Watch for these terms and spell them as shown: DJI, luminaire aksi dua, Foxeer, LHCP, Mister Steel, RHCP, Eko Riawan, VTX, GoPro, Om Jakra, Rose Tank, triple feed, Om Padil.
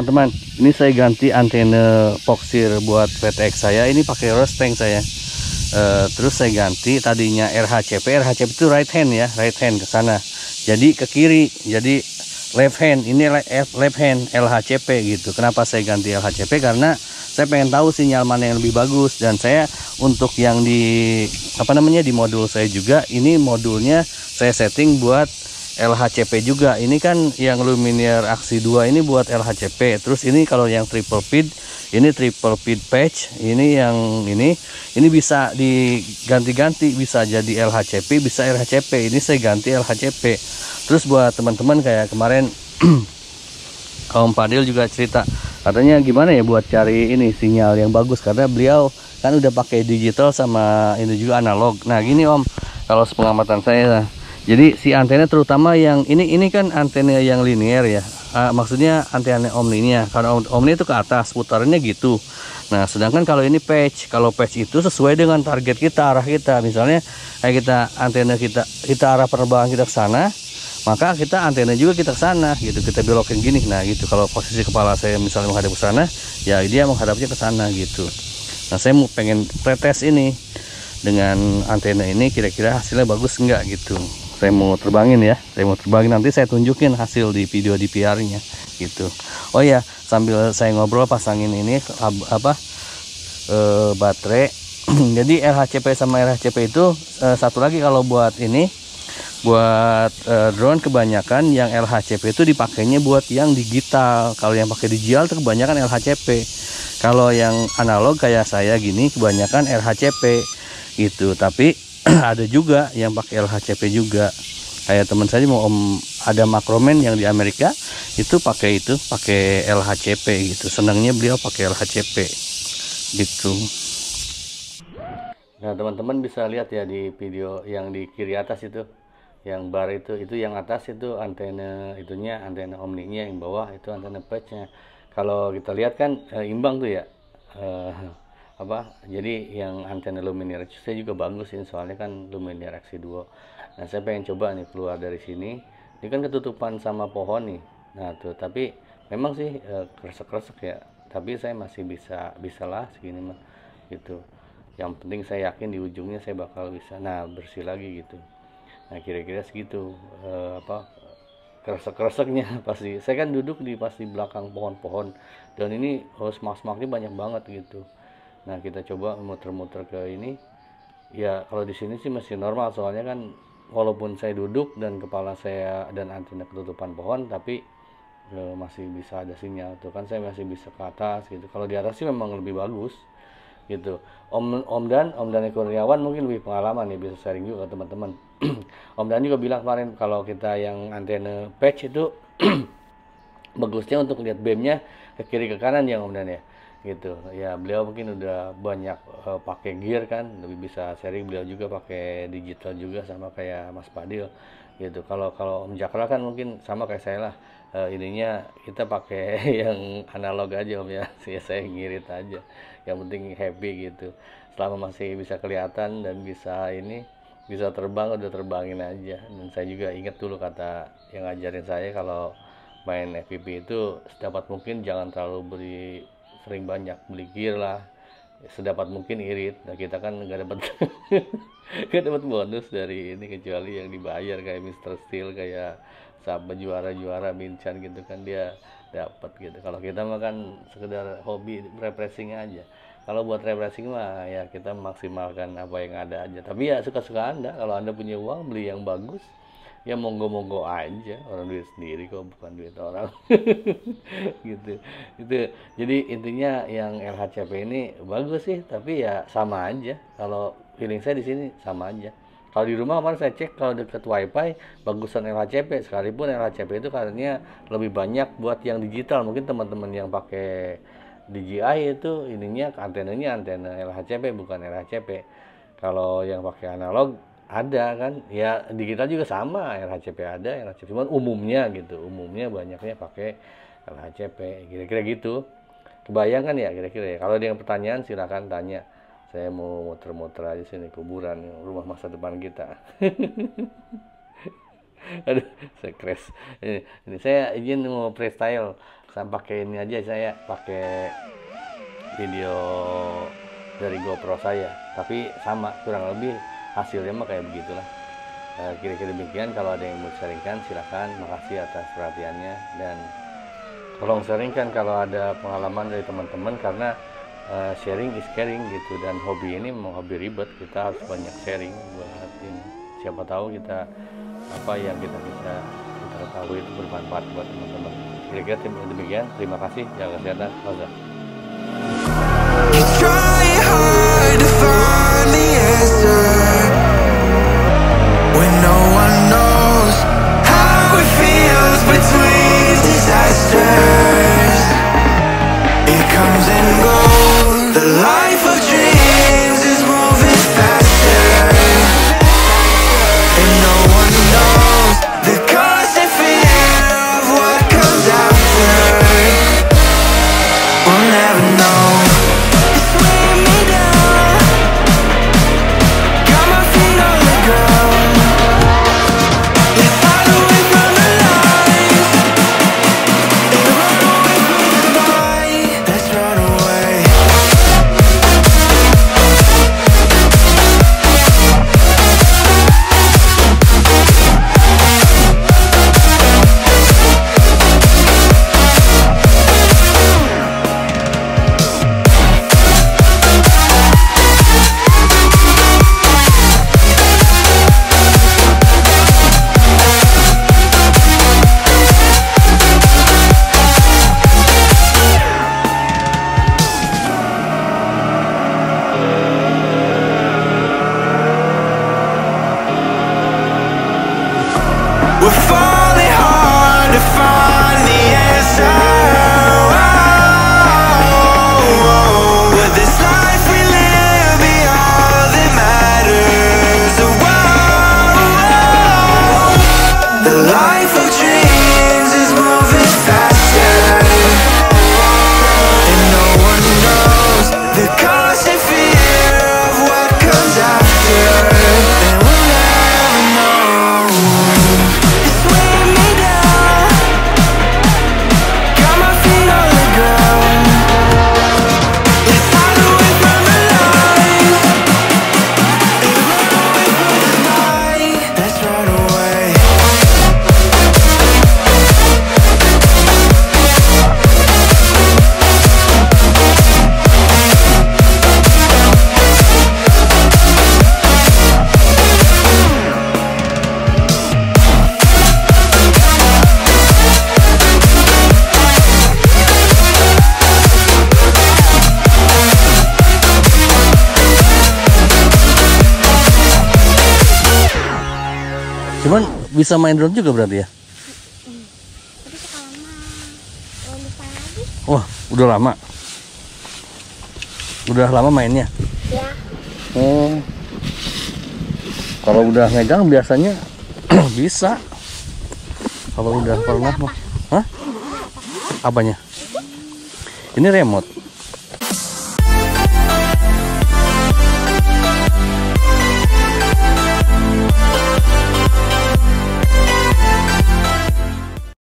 teman-teman, ini saya ganti antena Foxeer buat VTX saya, ini pakai Rose Tank saya. Terus saya ganti tadinya RHCP itu right hand ya, right hand ke sana, jadi ke kiri, jadi left hand, ini left hand LHCP gitu. Kenapa saya ganti LHCP? Karena saya pengen tahu sinyal mana yang lebih bagus, dan saya untuk yang di di modul saya juga, ini modulnya saya setting buat LHCP juga. Ini kan yang luminaire aksi 2 ini buat LHCP. Terus ini kalau yang triple feed, ini triple feed patch, ini yang ini bisa diganti-ganti, bisa jadi LHCP, bisa RHCP. Ini saya ganti LHCP. Terus buat teman-teman kayak kemarin Om Padil juga cerita, katanya gimana ya buat cari ini sinyal yang bagus, karena beliau kan udah pakai digital sama ini juga analog. Nah, gini Om, kalau pengamatan saya, jadi si antena terutama yang ini kan antena yang linier ya, maksudnya antena omninya, karena omni itu ke atas putarnya gitu. Nah, sedangkan kalau ini patch, kalau patch itu sesuai dengan target kita, arah kita, misalnya kayak kita antena kita arah penerbangan kita ke sana, maka kita antena juga kita ke sana gitu, kita belokin gini. Nah gitu, kalau posisi kepala saya misalnya menghadap ke sana, ya dia menghadapnya ke sana gitu. Nah, saya mau pengen tes ini dengan antena ini, kira-kira hasilnya bagus enggak gitu. Saya mau terbangin ya, saya mau terbangin, nanti saya tunjukin hasil di video DVR-nya gitu. Oh ya, sambil saya ngobrol pasangin ini baterai. Jadi LHCP sama RHCP itu satu lagi, kalau buat ini buat drone kebanyakan yang LHCP itu dipakainya buat yang digital. Kalau yang pakai digital itu kebanyakan LHCP. Kalau yang analog kayak saya gini kebanyakan RHCP gitu, tapi ada juga yang pakai LHCP juga, kayak teman saya mau ada makromen yang di Amerika itu pakai LHCP gitu, senangnya beliau pakai LHCP gitu. Nah, teman-teman bisa lihat ya di video yang di kiri atas itu, yang bar itu yang atas itu antena itunya, antena omninya, yang bawah itu antena patchnya. Kalau kita lihat kan imbang tuh ya. Jadi yang antena luminaire saya juga bagus ini, soalnya kan luminaire aksi 2. Nah, saya pengen coba nih keluar dari sini. Ini kan ketutupan sama pohon nih. Nah, tuh, tapi memang sih kresek-kresek ya. Tapi saya masih bisa lah segini mah gitu. Yang penting saya yakin di ujungnya saya bakal bisa. Nah, bersih lagi gitu. Nah, kira-kira segitu kresek-kreseknya pasti. Saya kan duduk di belakang pohon-pohon, dan ini semak-semaknya banyak banget gitu. Nah, kita coba muter-muter ke ini ya. Kalau di sini sih masih normal, soalnya kan walaupun saya duduk dan kepala saya dan antena ketutupan pohon, tapi masih bisa ada sinyal tuh kan, saya masih bisa ke atas gitu. Kalau di atas sih memang lebih bagus gitu. Om dan Eko Riawan mungkin lebih pengalaman ya, bisa sharing juga ke teman-teman. Om Dan juga bilang kemarin kalau kita yang antena patch itu bagusnya untuk lihat beamnya ke kiri ke kanan ya Om Dan ya gitu ya. Beliau mungkin udah banyak pakai gear kan, lebih bisa sharing. Beliau juga pakai digital juga sama kayak Mas Padil gitu. Kalau Om Jakra kan mungkin sama kayak saya lah, ininya kita pakai yang analog aja Om ya. Saya ngirit aja, yang penting happy gitu, selama masih bisa kelihatan dan bisa ini, bisa terbang, udah terbangin aja. Dan saya juga ingat dulu kata yang ngajarin saya, kalau main FPV itu sedapat mungkin jangan terlalu beli gear lah, sedapat mungkin irit. Nah, kita kan nggak dapat bonus dari ini, kecuali yang dibayar kayak Mister Steel, kayak sahabat juara bincan gitu kan, dia dapat gitu. Kalau kita mah kan sekedar hobi refreshing aja. Kalau buat refreshing mah ya kita maksimalkan apa yang ada aja. Tapi ya suka-suka Anda, kalau Anda punya uang beli yang bagus ya monggo-monggo aja, orang duit sendiri kok, bukan duit orang. Gitu itu. Jadi intinya yang LHCP ini bagus sih, tapi ya sama aja. Kalau feeling saya di sini sama aja. Kalau di rumah kemarin saya cek, kalau deket wifi bagusan LHCP, sekalipun LHCP itu katanya lebih banyak buat yang digital. Mungkin teman-teman yang pakai DJI itu ininya antenanya antena LHCP bukan RHCP. Kalau yang pakai analog ada kan ya, digital juga sama, RHCP ada, RHCP cuman umumnya gitu, umumnya banyaknya pakai RHCP, kira-kira gitu. Kebayangkan ya kira-kira ya. Kalau ada yang pertanyaan silakan tanya, saya mau muter-muter aja sini, kuburan rumah masa depan kita. Aduh, saya crash. Ini saya izin mau freestyle. Saya pakai ini aja, saya pakai video dari GoPro saya. Tapi sama, kurang lebih hasilnya mah kayak begitulah. Kira-kira demikian, kalau ada yang mau sharingkan silakan. Makasih atas perhatiannya, dan tolong sharingkan kalau ada pengalaman dari teman-teman, karena sharing is caring gitu, dan hobi ini mau hobi ribet, kita harus banyak sharing buat ini. Siapa tahu kita apa yang kita bisa kita ketahui itu bermanfaat buat teman-teman. Kira-kira demikian, terima kasih, jaga kesehatan, Cuman bisa main drone juga berarti ya? Tapi sekarang mah lupa lagi. Wah, udah lama? Udah lama mainnya? Ya. Oh, kalau udah megang biasanya bisa. Kalau udah pernah mah. Hah? Apanya? Ini remote?